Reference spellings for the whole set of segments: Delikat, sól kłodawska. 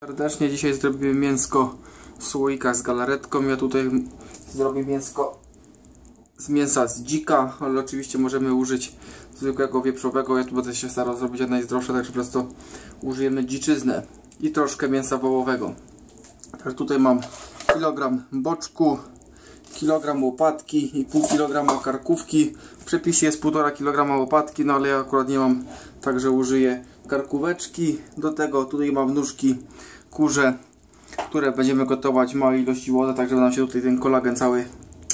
Serdecznie dzisiaj zrobimy mięsko w słoikach z galaretką. Ja tutaj zrobię mięsko z mięsa z dzika, ale oczywiście możemy użyć zwykłego wieprzowego. Ja tu będę się starał zrobić jak najdroższe, także po prostu użyjemy dziczyznę i troszkę mięsa wołowego. Także tutaj mam kilogram boczku, kilogram łopatki i pół kilograma karkówki. W przepisie jest 1,5 kg łopatki, no ale ja akurat nie mam, także użyję karkóweczki. Do tego tutaj mam nóżki kurze, które będziemy gotować w małej ilości wody, tak żeby nam się tutaj ten kolagen cały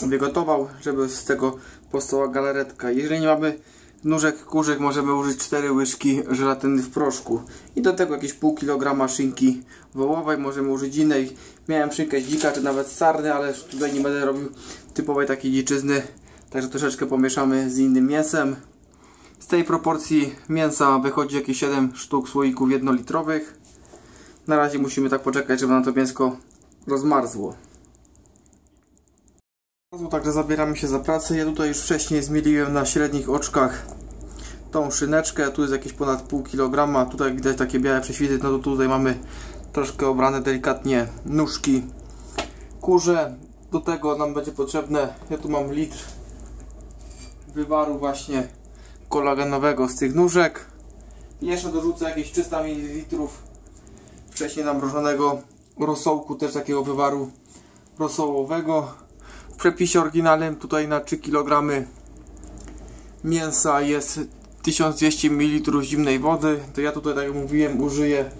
wygotował, żeby z tego powstała galaretka. Jeżeli nie mamy nóżek kurzych, możemy użyć 4 łyżki żelatyny w proszku. I do tego jakieś pół kilograma szynki wołowej, możemy użyć innej. Miałem szynkę z dzika, czy nawet z sarny, ale tutaj nie będę robił typowej takiej dziczyzny. Także troszeczkę pomieszamy z innym mięsem. Z tej proporcji mięsa wychodzi jakieś 7 sztuk słoików jednolitrowych. Na razie musimy tak poczekać, żeby nam to mięsko rozmarzło. Także zabieramy się za pracę. Ja tutaj już wcześniej zmieliłem na średnich oczkach tą szyneczkę. Tu jest jakieś ponad pół kilograma. Tutaj widać takie białe prześwity. No to tutaj mamy troszkę obrane delikatnie nóżki kurze. Do tego nam będzie potrzebne, ja tu mam litr wywaru właśnie kolagenowego z tych nóżek. I jeszcze dorzucę jakieś 300 ml wcześniej namrożonego rosołku, też takiego wywaru rosołowego. W przepisie oryginalnym tutaj na 3 kg mięsa jest 1200 ml zimnej wody. To ja tutaj, tak jak mówiłem, użyję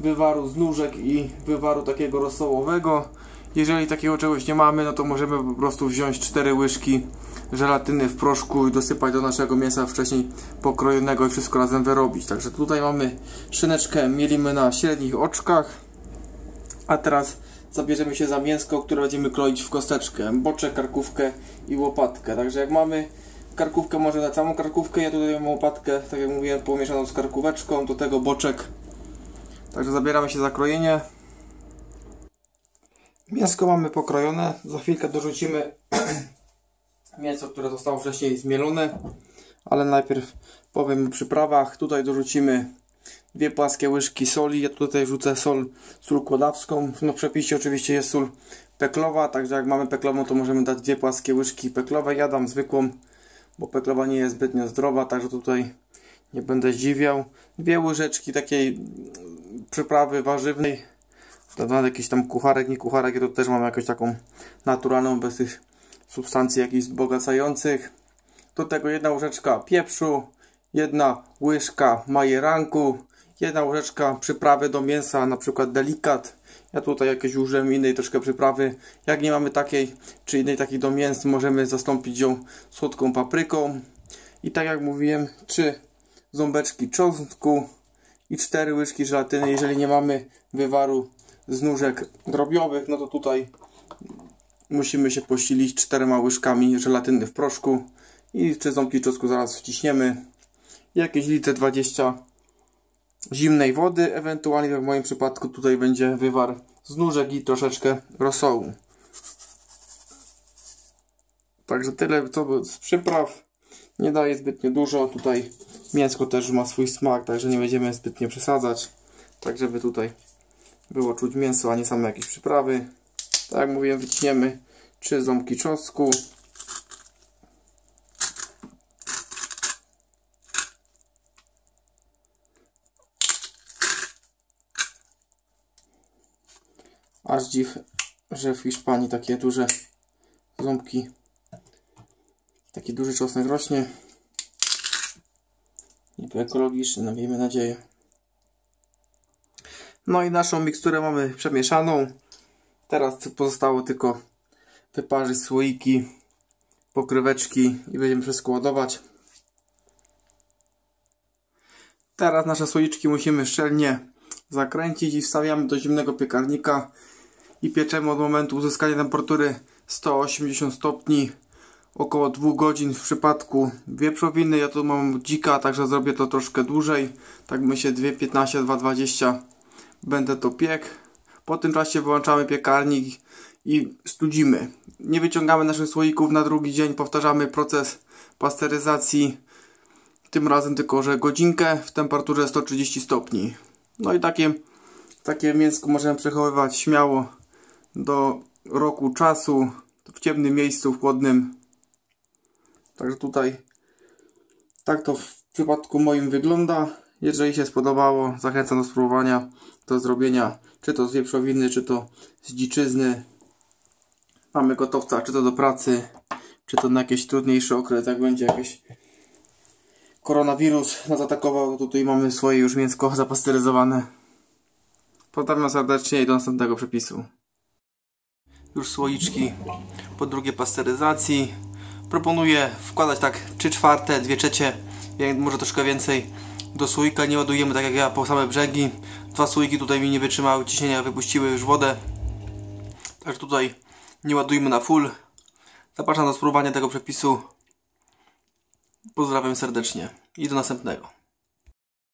wywaru z nóżek i wywaru takiego rosołowego. Jeżeli takiego czegoś nie mamy, no to możemy po prostu wziąć 4 łyżki żelatyny w proszku i dosypać do naszego mięsa wcześniej pokrojonego i wszystko razem wyrobić. Także tutaj mamy szyneczkę, mielimy na średnich oczkach. A teraz zabierzemy się za mięsko, które będziemy kroić w kosteczkę, boczek, karkówkę i łopatkę. Także jak mamy karkówkę, może na całą karkówkę, ja tutaj mam łopatkę, tak jak mówiłem, pomieszaną z karkóweczką, do tego boczek. Także zabieramy się za krojenie. Mięsko mamy pokrojone, za chwilkę dorzucimy mięso, które zostało wcześniej zmielone, ale najpierw powiem o przyprawach. Tutaj dorzucimy 2 płaskie łyżki soli. Ja tutaj rzucę sól kłodawską. No, w przepisie oczywiście jest sól peklowa, także jak mamy peklową, to możemy dać 2 płaskie łyżki peklowej. Ja dam zwykłą, bo peklowa nie jest zbytnio zdrowa, także tutaj nie będę zdziwiał. 2 łyżeczki takiej przyprawy warzywnej, nawet jakiś tam kucharek, nie kucharek, ja tu też mam jakąś taką naturalną, bez tych substancji jakichś wzbogacających. Do tego 1 łyżeczka pieprzu, 1 łyżka majeranku, 1 łyżeczka przyprawy do mięsa, na przykład Delikat. Ja tutaj jakieś użyłem innej troszkę przyprawy. Jak nie mamy takiej czy innej takiej do mięs, możemy zastąpić ją słodką papryką. I tak jak mówiłem, 3 ząbeczki czosnku i 4 łyżki żelatyny. Jeżeli nie mamy wywaru z nóżek drobiowych, no to tutaj musimy się posilić 4 łyżkami żelatyny w proszku. I 3 ząbki czosnku zaraz wciśniemy. Jakieś 1,20 l zimnej wody, ewentualnie jak w moim przypadku tutaj będzie wywar z nóżek i troszeczkę rosołu. Także tyle co z przypraw, nie daje zbytnio dużo. Tutaj mięsko też ma swój smak, także nie będziemy zbytnio przesadzać, tak żeby tutaj było czuć mięso, a nie same jakieś przyprawy. Tak jak mówiłem, wyciśniemy 3 ząbki czosnku. Aż dziw, że w Hiszpanii takie duże ząbki, taki duży czosnek rośnie. Niby ekologiczny, no miejmy nadzieję. No i naszą miksturę mamy przemieszaną. Teraz pozostało tylko wyparzyć słoiki, pokryweczki i będziemy wszystko ładować. Teraz nasze słoiczki musimy szczelnie zakręcić i wstawiamy do zimnego piekarnika. I pieczemy od momentu uzyskania temperatury 180 stopni około 2 godzin w przypadku wieprzowiny. Ja tu mam dzika, także zrobię to troszkę dłużej. Tak myślę 2,15-2,20 będę to piekł. Po tym czasie wyłączamy piekarnik i studzimy. Nie wyciągamy naszych słoików na drugi dzień. Powtarzamy proces pasteryzacji. Tym razem tylko, że godzinkę w temperaturze 130 stopni. No i takie Takie mięsko możemy przechowywać śmiało do roku czasu w ciemnym miejscu, w chłodnym. Także tutaj tak to w przypadku moim wygląda. Jeżeli się spodobało, zachęcam do spróbowania, do zrobienia czy to z wieprzowiny, czy to z dziczyzny. Mamy gotowca czy to do pracy, czy to na jakiś trudniejszy okres, jak będzie jakiś koronawirus nas atakował. Tutaj mamy swoje już mięsko zapasteryzowane. Pozdrawiam serdecznie i do następnego przepisu. Już słoiczki po drugiej pasteryzacji. Proponuję wkładać tak 3/4, 2/3, może troszkę więcej do słoika. Nie ładujemy tak jak ja po same brzegi. Dwa słoiki tutaj mi nie wytrzymały ciśnienia, wypuściły już wodę. Także tutaj nie ładujmy na full. Zapraszam do spróbowania tego przepisu. Pozdrawiam serdecznie i do następnego.